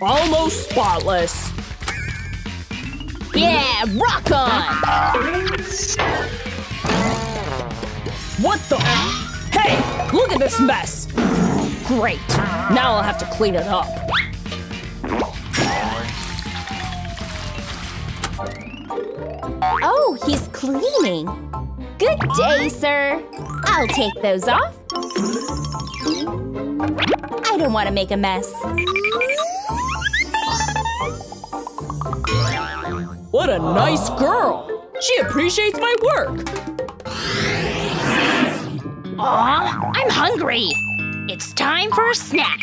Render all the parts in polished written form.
Almost spotless. Yeah, rock on! What the? Hey, look at this mess! Great, now I'll have to clean it up. Oh, he's cleaning. Good day, sir. I'll take those off. I don't want to make a mess. What a nice girl! She appreciates my work! Aw, I'm hungry! It's time for a snack!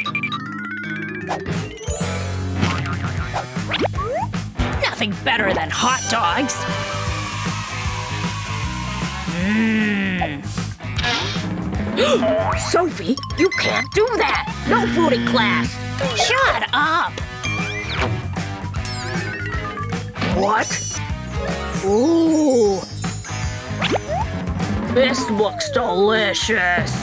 Nothing better than hot dogs! Mmm! Sophie, you can't do that! No food in class! Shut up! What? Ooh! This looks delicious!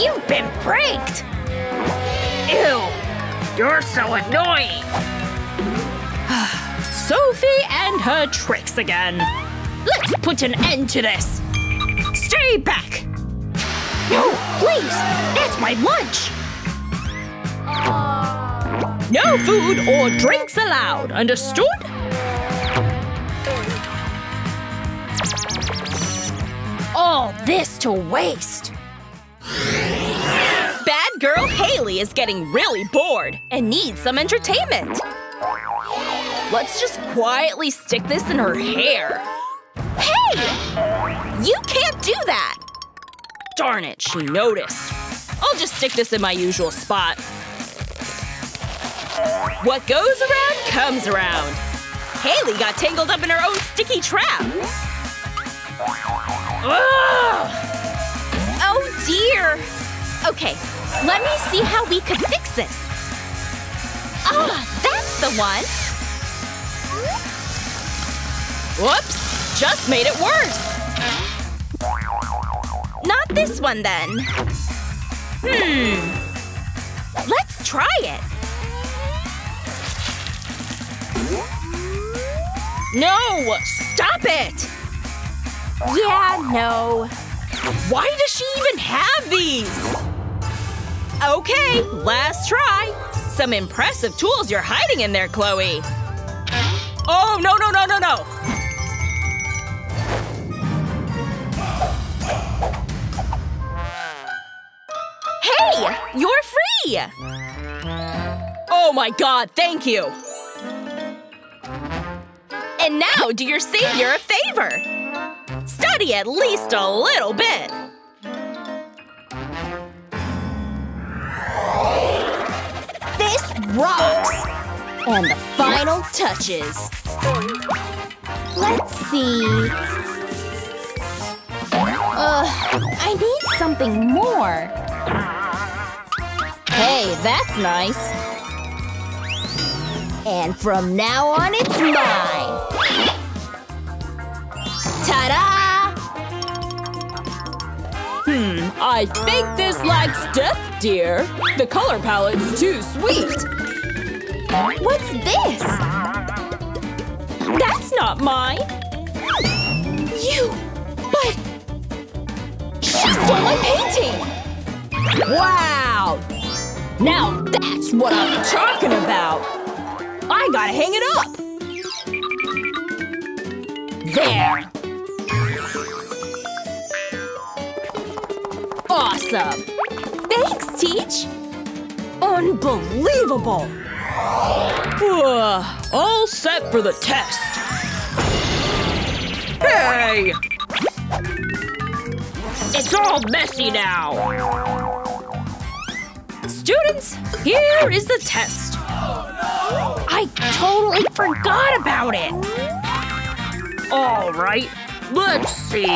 You've been pranked! Ew! You're so annoying! Sophie and her tricks again! Let's put an end to this! Stay back! No, please! That's my lunch! No food or drinks allowed, understood? All this to waste! Bad girl Haley is getting really bored and needs some entertainment! Let's just quietly stick this in her hair. Hey! You can't do that! Darn it, she noticed. I'll just stick this in my usual spot. What goes around comes around. Haley got tangled up in her own sticky trap. Ugh! Oh dear. Okay, let me see how we could fix this. Ah, that's the one. Whoops, just made it worse. Not this one, then. Hmm. Let's try it. No! Stop it! Yeah, no. Why does she even have these? Okay, last try. Some impressive tools you're hiding in there, Chloe. Oh, no, no, no, no, no! Hey! You're free! Oh my god, thank you! And now do your savior a favor! Study at least a little bit! This rocks! And the final touches. Let's see… I need something more. Hey, that's nice. And from now on, it's mine! Ta-da! I think this lacks depth, dear. The color palette's too sweet. What's this? That's not mine! You… but… she stole my painting! Wow! Now that's what I'm talking about! I gotta hang it up! There! Awesome! Thanks, Teach! Unbelievable! All set for the test! Hey! It's all messy now! Students, here is the test. Oh, no. I totally forgot about it. All right, let's see.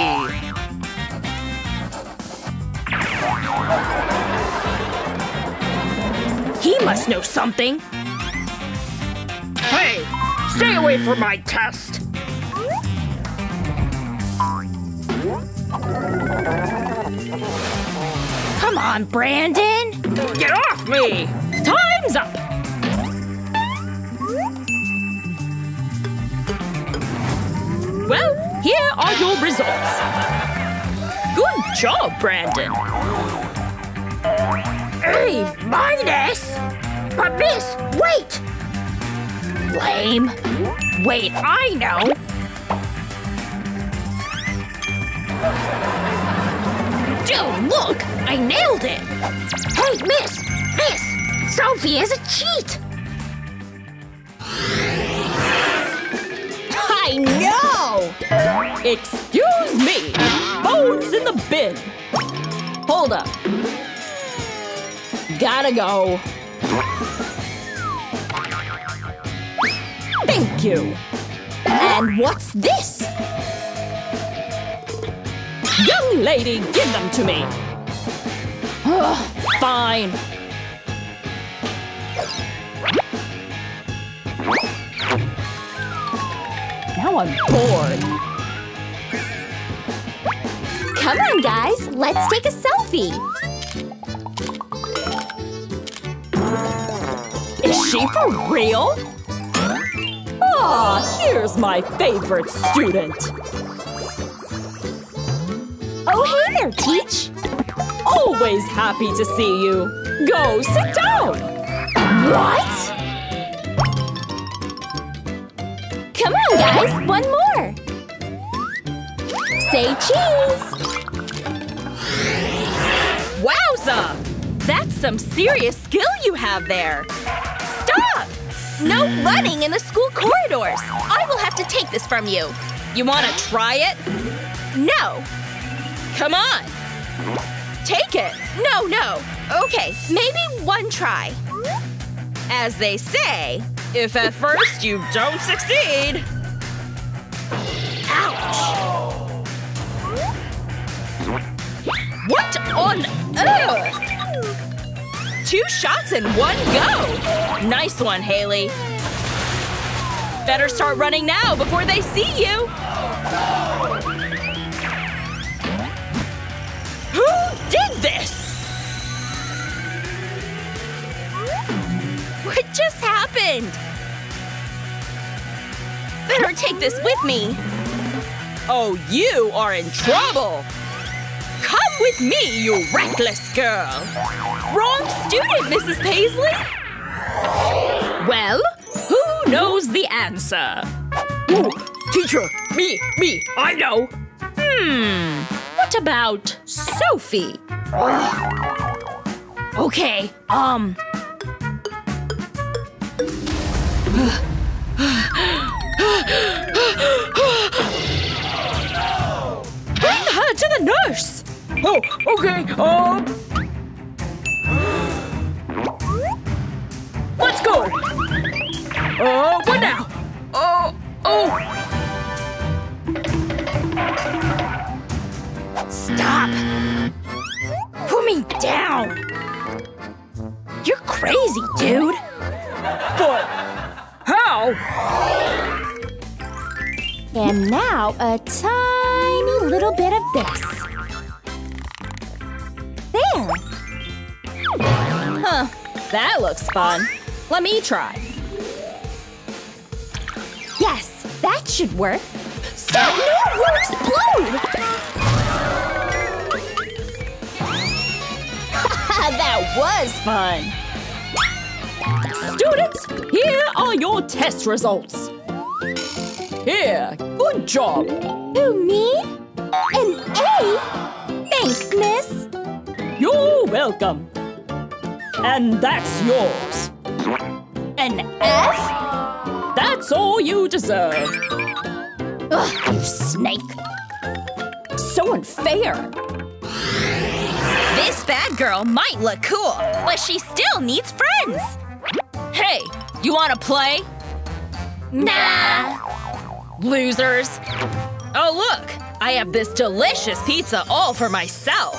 He must know something. Hey, stay away from my test. Come on, Brandon! Get off me! Time's up! Well, here are your results. Good job, Brandon. A-minus? But miss, wait! Lame. Wait, I know. Dude, look! I nailed it! Hey, miss! Miss! Sophie is a cheat! I know! Excuse me! Phone's in the bin! Hold up. Gotta go. Thank you! And what's this? Young lady, give them to me! Ugh, fine. Now I'm bored. Come on, guys. Let's take a selfie. Is she for real? Aw, here's my favorite student. Oh, hey there, Teach! Always happy to see you! Go sit down! What? Come on, guys! One more! Say cheese! Wowza! That's some serious skill you have there! Stop! No running in the school corridors! I will have to take this from you! You wanna try it? No! Come on! Take it! No, no! Okay, maybe one try. As they say, if at first you don't succeed… Ouch! What on earth? 2 shots in 1 go! Nice one, Haley. Better start running now before they see you! Who did this? What just happened? Better take this with me. Oh, you are in trouble. Come with me, you reckless girl. Wrong student, Mrs. Paisley. Well, who knows the answer? Ooh, teacher, me, I know. What about Sophie? Okay, bring her to the nurse! Oh, okay, let's go! Oh, what now? Stop! Put me down! You're crazy, dude! But… how? And now a tiny little bit of this. There! Huh, that looks fun. Let me try. Yes, that should work. Stop! No, we'll explode! That was fun! Students, here are your test results. Here, good job. Who, me? An A? Thanks, miss. You're welcome. And that's yours. An F? That's all you deserve. Ugh, you snake. So unfair. This bad girl might look cool, but she still needs friends! Hey, you wanna play? Nah! Losers! Oh look! I have this delicious pizza all for myself!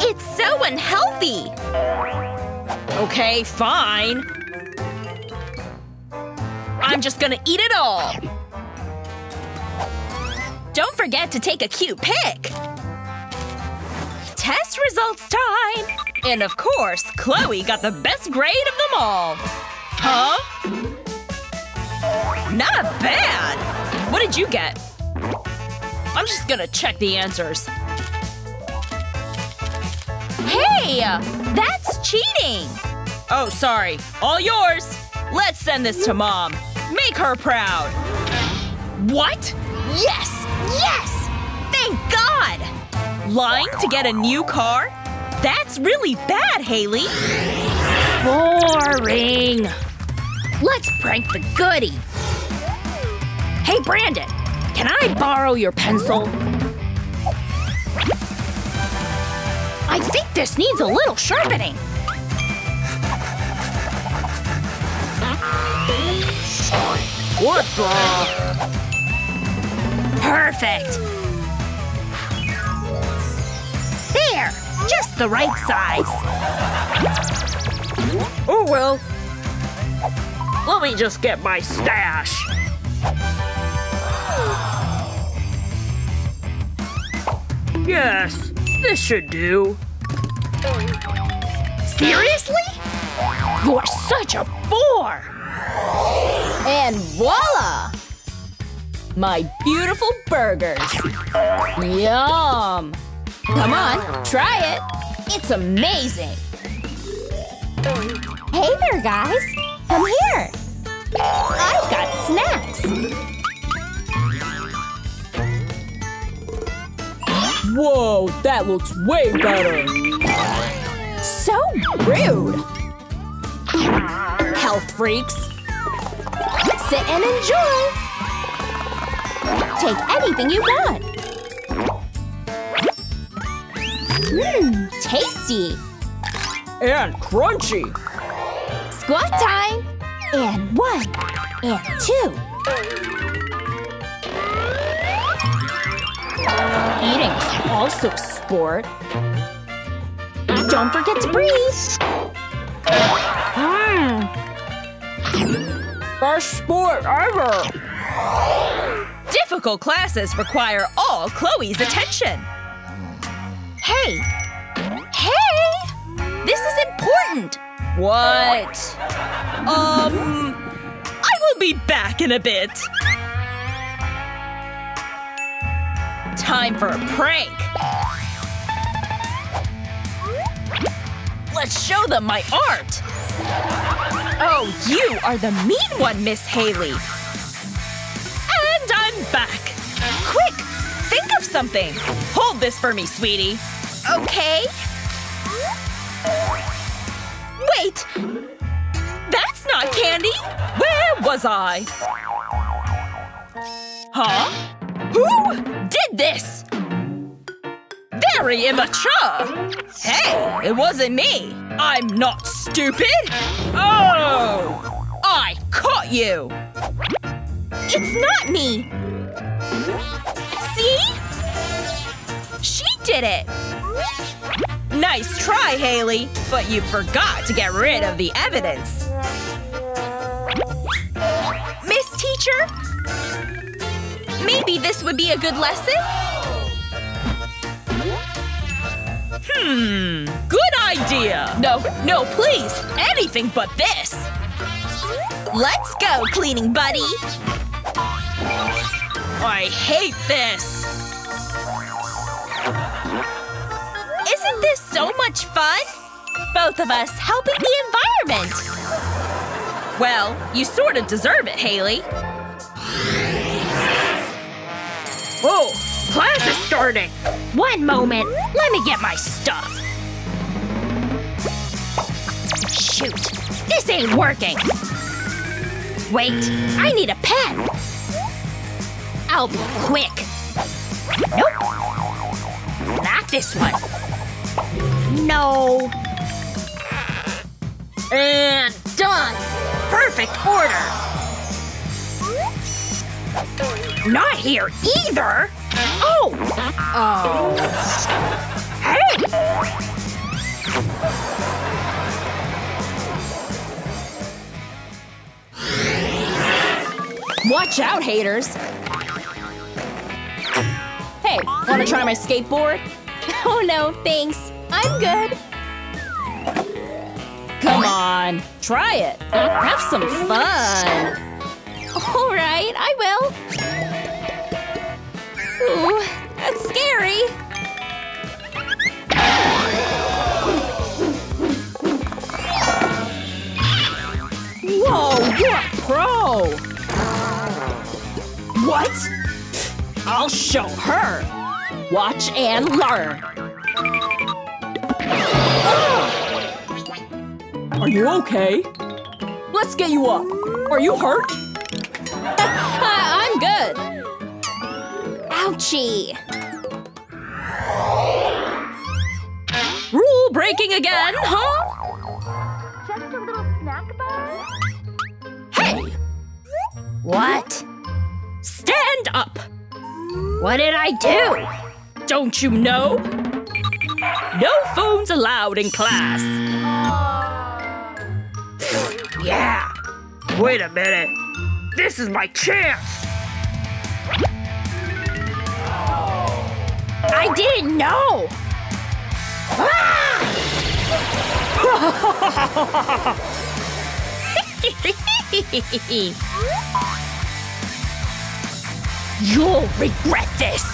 It's so unhealthy! Okay, fine. I'm just gonna eat it all! Don't forget to take a cute pic! Test results time! And of course, Chloe got the best grade of them all! Huh? Not bad! What did you get? I'm just gonna check the answers. Hey! That's cheating! Oh, sorry. All yours! Let's send this to Mom. Make her proud! What? Yes! Yes! Thank God! Lying to get a new car? That's really bad, Haley! Boring! Let's prank the goody! Hey, Brandon! Can I borrow your pencil? I think this needs a little sharpening! What the… Perfect! There! Just the right size! Oh well. Let me just get my stash. Yes, this should do. Seriously? You're such a bore! And voila! My beautiful burgers! Yum! Come on, try it! It's amazing! Hey there, guys! Come here! I've got snacks! Whoa, that looks way better! So rude! Health freaks! Sit and enjoy! Take anything you want! Mmm, tasty! And crunchy! Squat time! And one, and two! Eating's also a sport! Don't forget to breathe! Mmm! Best sport ever! Difficult classes require all Chloe's attention! Hey! Hey! This is important! What? I will be back in a bit! Time for a prank! Let's show them my art! Oh, you are the mean one, Miss Haley! Back! Quick! Think of something! Hold this for me, sweetie! Okay? Wait! That's not candy! Where was I? Huh? Who did this? Very immature! Hey! It wasn't me! I'm not stupid! Oh! I caught you! It's not me! See? She did it! Nice try, Haley, but you forgot to get rid of the evidence. Miss Teacher? Maybe this would be a good lesson? Good idea! No, no, please! Anything but this! Let's go, cleaning buddy! I hate this! Isn't this so much fun? Both of us helping the environment! Well, you sort of deserve it, Haley. Oh, class is starting! One moment, let me get my stuff. Shoot, this ain't working! Wait, I need a pen! I'll be quick! Nope! Not this one! No! And done! Perfect order! Not here either! Oh! Oh… Hey! Watch out, haters! Wanna try my skateboard? Oh no, thanks. I'm good. Come on, try it. Have some fun. All right, I will. Ooh, that's scary. Whoa, you're a pro. What? I'll show her. Watch and learn. Are you okay? Let's get you up. Are you hurt? I'm good. Ouchie. Rule breaking again, huh? Just a little snack bar? Hey! What? Stand up! What did I do? Don't you know? No phones allowed in class. Yeah! Wait a minute! This is my chance! I didn't know! Ah! You'll regret this!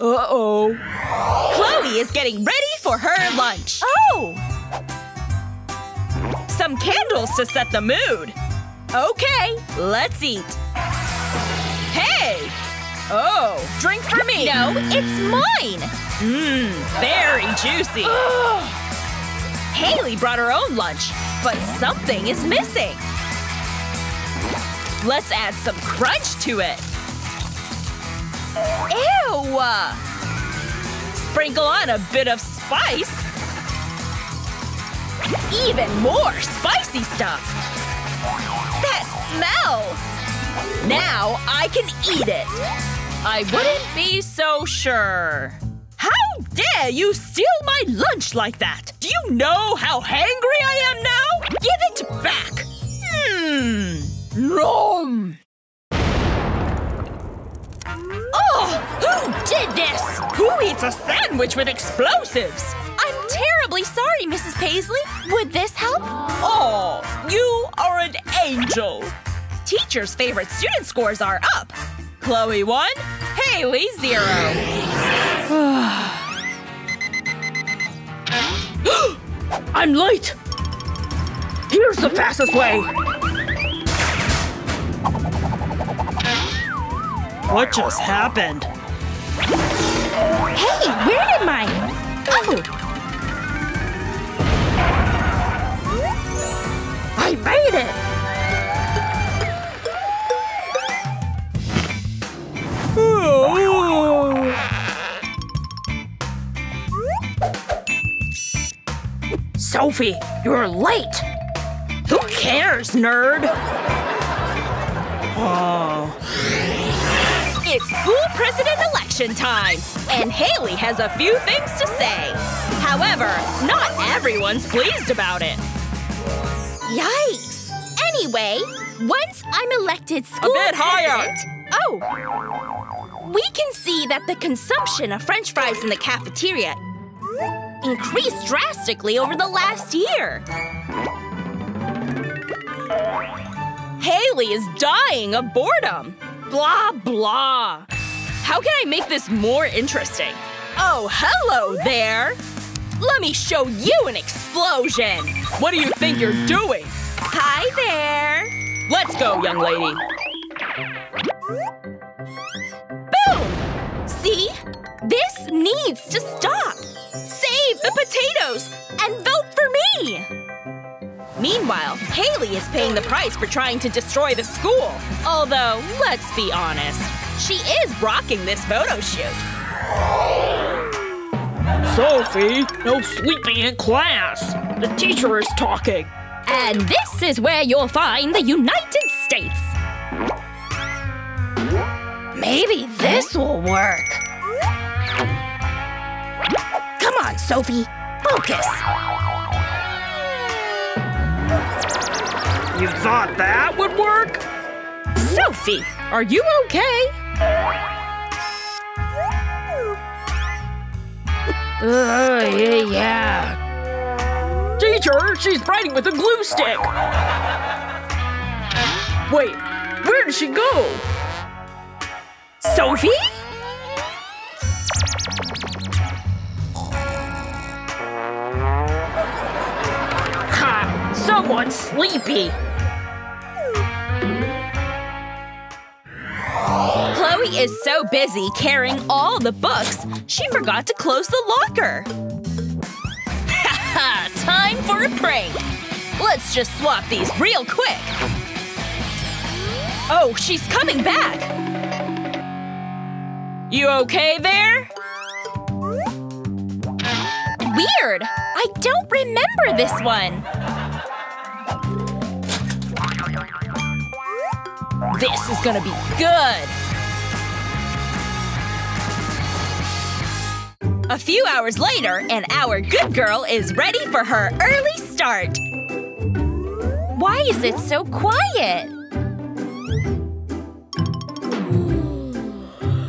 Uh-oh. Chloe is getting ready for her lunch. Oh! Some candles to set the mood. Okay, let's eat. Hey! Oh, drink for me. No, it's mine. Mmm, very juicy. Haley brought her own lunch, but something is missing. Let's add some crunch to it. Ew! Sprinkle on a bit of spice. Even more spicy stuff! That smell! Now I can eat it! I wouldn't be so sure… How dare you steal my lunch like that! Do you know how hangry I am now? Give it back! Nom! Oh! Who did this? Who eats a sandwich with explosives? I'm terribly sorry, Mrs. Paisley. Would this help? Oh, you are an angel. Teacher's favorite student scores are up. Chloe 1, Haley 0. I'm late. Here's the fastest way. What just happened? Hey, where did my… Oh! I made it! Oh. Sophie, you're late! Who cares, nerd? Oh. It's school president election time, and Haley has a few things to say. However, not everyone's pleased about it. Yikes! Anyway, once I'm elected school president… A bit higher! Oh! We can see that the consumption of french fries in the cafeteria increased drastically over the last year. Haley is dying of boredom. Blah, blah. How can I make this more interesting? Oh, hello there! Let me show you an explosion! What do you think you're doing? Hi there! Let's go, young lady! Boom! See? This needs to stop! Save the potatoes! And vote for me! Meanwhile, Haley is paying the price for trying to destroy the school. Although, let's be honest, she is rocking this photo shoot. Sophie, no sleeping in class. The teacher is talking. And this is where you'll find the United States. Maybe this will work. Come on, Sophie. Focus. You thought that would work? Sophie, are you okay? Yeah. Teacher, she's fighting with a glue stick. Wait, where did she go? Sophie? Ha! Someone's sleepy. Chloe is so busy carrying all the books, she forgot to close the locker! Ha ha! Time for a prank! Let's just swap these real quick! Oh, she's coming back! You okay there? Weird! I don't remember this one! This is gonna be good! A few hours later, and our good girl is ready for her early start! Why is it so quiet?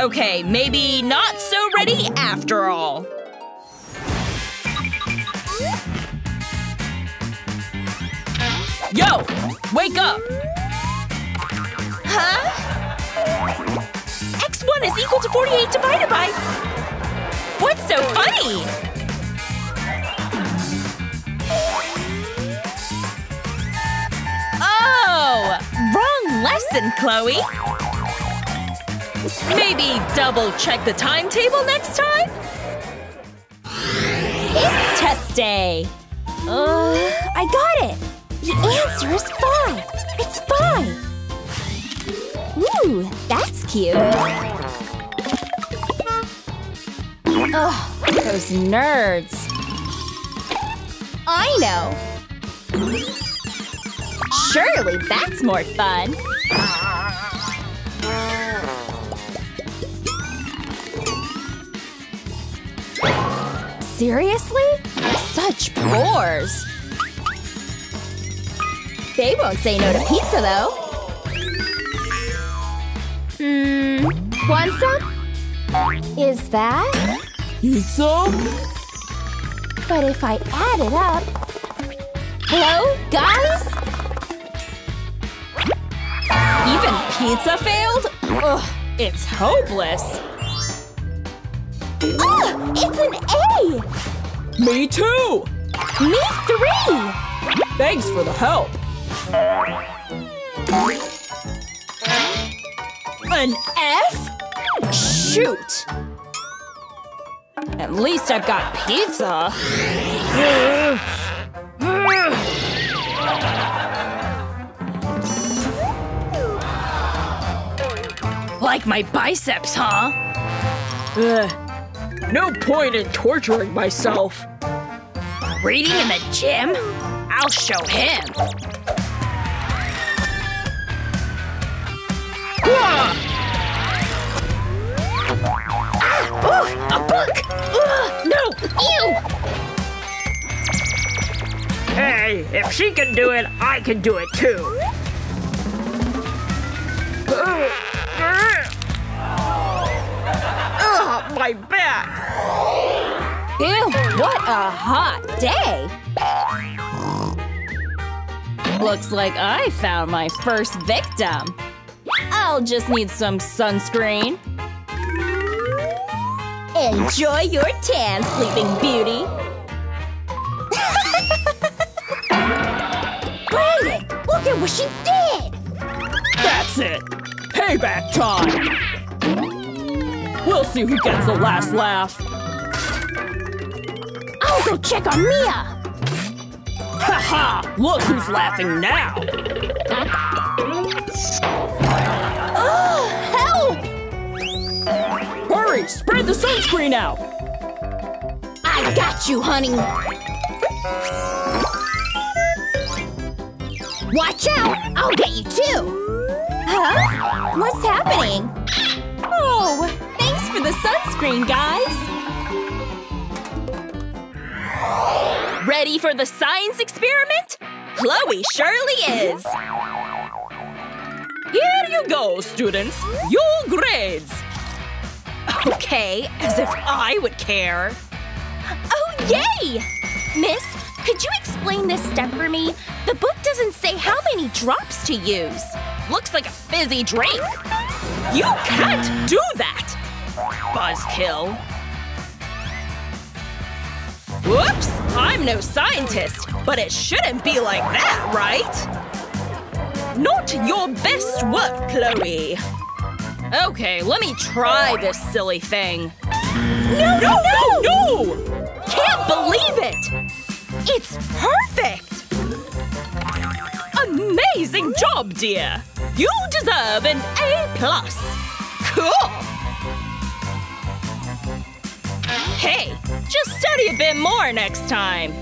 Okay, maybe not so ready after all. Yo! Wake up! Huh? X1 is equal to 48 divided by… What's so funny? Oh! Wrong lesson, Chloe! Maybe double-check the timetable next time? It's test day! I got it! The answer is 5! It's 5! Ooh, that's cute! Ugh, those nerds. I know. Surely that's more fun. Seriously? Such bores. They won't say no to pizza, though. Want some? Is that… pizza? But if I add it up… Hello, guys? Even pizza failed? Ugh, it's hopeless. Ah! It's an A! Me too! Me 3! Thanks for the help. An F? Shoot! At least I've got pizza! Like my biceps, huh? No point in torturing myself. Reading in the gym? I'll show him! Ooh, a book! Ugh, no! Ew! Hey, if she can do it, I can do it too! Ugh, my back! Ew, what a hot day! Looks like I found my first victim! I'll just need some sunscreen! Enjoy your tan, sleeping beauty! Brandon! Look at what she did! That's it! Payback time! We'll see who gets the last laugh! I'll go check on Mia! Haha! Look who's laughing now! Spread the sunscreen out! I got you, honey! Watch out! I'll get you too! Huh? What's happening? Oh! Thanks for the sunscreen, guys! Ready for the science experiment? Chloe surely is! Here you go, students! Your grades! Okay, as if I would care. Oh, yay! Miss, could you explain this step for me? The book doesn't say how many drops to use. Looks like a fizzy drink. You can't do that! Buzzkill. Whoops! I'm no scientist, but it shouldn't be like that, right? Not your best work, Chloe. Okay, let me try this silly thing. No, no, no, no! Can't believe it! It's perfect! Amazing job, dear! You deserve an A+. Cool! Hey, just study a bit more next time.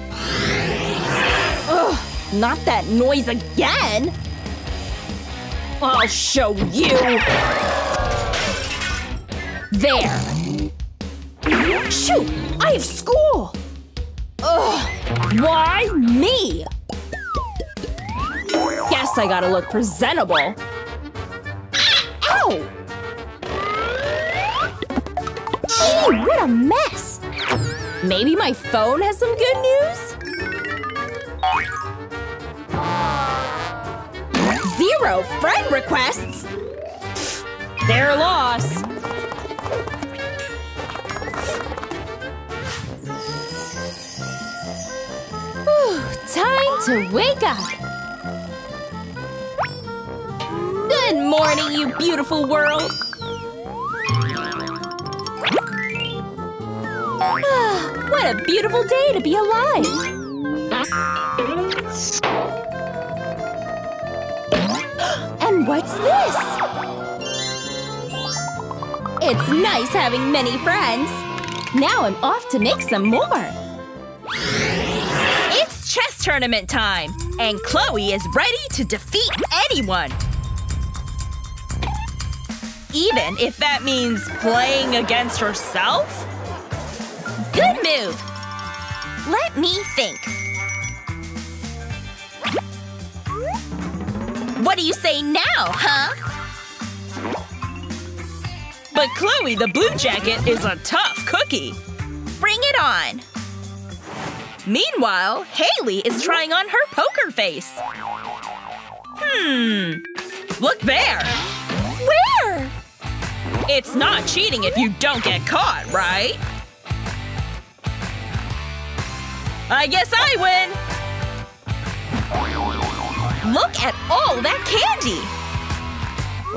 Ugh, not that noise again! I'll show you! There! Shoot! I have school! Ugh! Why me? Guess I gotta look presentable. Ow! Gee, what a mess! Maybe my phone has some good news? 0 friend requests! They're lost. Time to wake up! Good morning, you beautiful world! What a beautiful day to be alive! And what's this? It's nice having many friends! Now I'm off to make some more! Chess tournament time! And Chloe is ready to defeat anyone! Even if that means playing against herself? Good move! Let me think. What do you say now, huh? But Chloe the Blue Jacket is a tough cookie! Bring it on! Meanwhile, Haley is trying on her poker face. Look there! Where? It's not cheating if you don't get caught, right? I guess I win! Look at all that candy!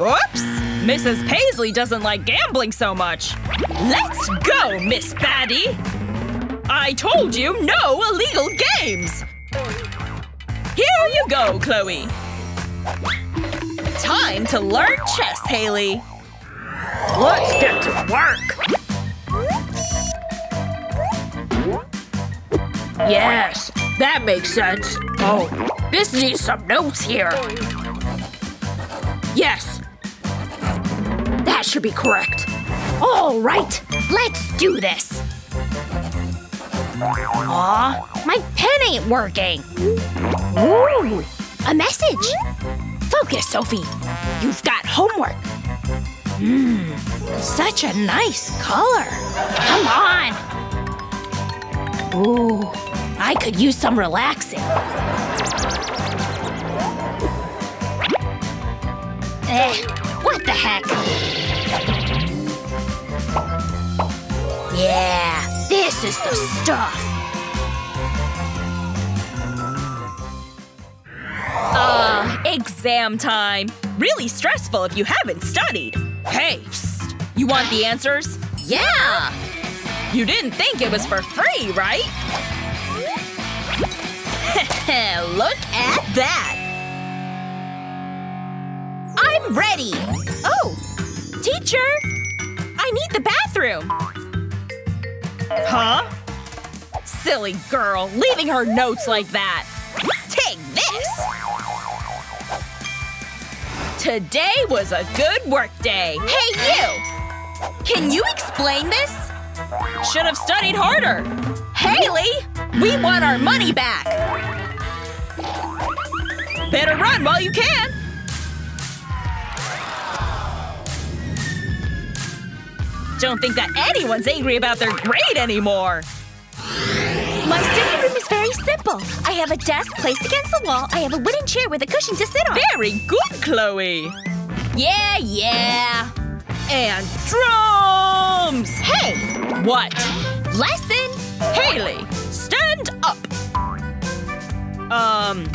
Whoops! Mrs. Paisley doesn't like gambling so much. Let's go, Miss Batty! I told you no illegal games! Here you go, Chloe! Time to learn chess, Haley! Let's get to work! Yes, that makes sense. Oh, this needs some notes here. Yes! That should be correct. All right, let's do this! Aw, my pen ain't working! Ooh, a message! Focus, Sophie! You've got homework! Such a nice color! Come on! Ooh, I could use some relaxing. What the heck? Yeah! This is the stuff! Exam time! Really stressful if you haven't studied! Hey, psst. You want the answers? Yeah! You didn't think it was for free, right? Look at that! I'm ready! Oh! Teacher! I need the bathroom! Huh? Silly girl, leaving her notes like that! Take this! Today was a good work day! Hey, you! Can you explain this? Should have studied harder! Haley! We want our money back! Better run while you can! Don't think that anyone's angry about their grade anymore! My study room is very simple. I have a desk placed against the wall. I have a wooden chair with a cushion to sit on. Very good, Chloe. Yeah, yeah. And drums! Hey! What? Lesson! Haley, stand up! Oh!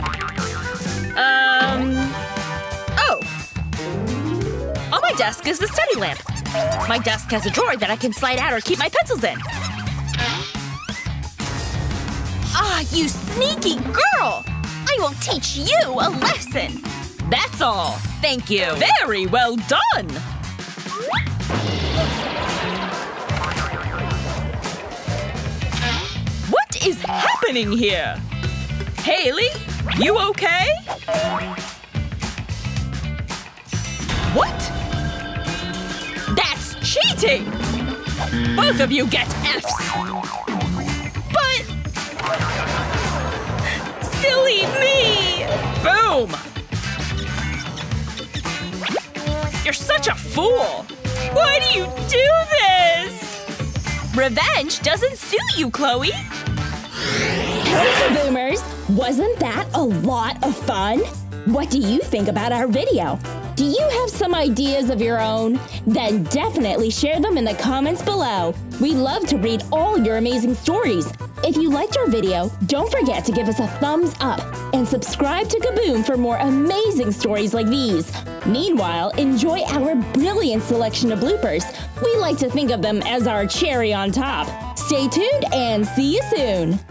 On my desk is the study lamp. My desk has a drawer that I can slide out or keep my pencils in. Ah, you sneaky girl! I will teach you a lesson! That's all! Thank you! Very well done! What is happening here? Haley, you okay? What? That's cheating! Both of you get F's! But… silly me! Boom! You're such a fool! Why do you do this? Revenge doesn't suit you, Chloe! Hey, Kaboomers! Wasn't that a lot of fun? What do you think about our video? Do you have some ideas of your own? Then definitely share them in the comments below! We love to read all your amazing stories! If you liked our video, don't forget to give us a thumbs up and subscribe to Kaboom for more amazing stories like these. Meanwhile, enjoy our brilliant selection of bloopers. We like to think of them as our cherry on top. Stay tuned and see you soon!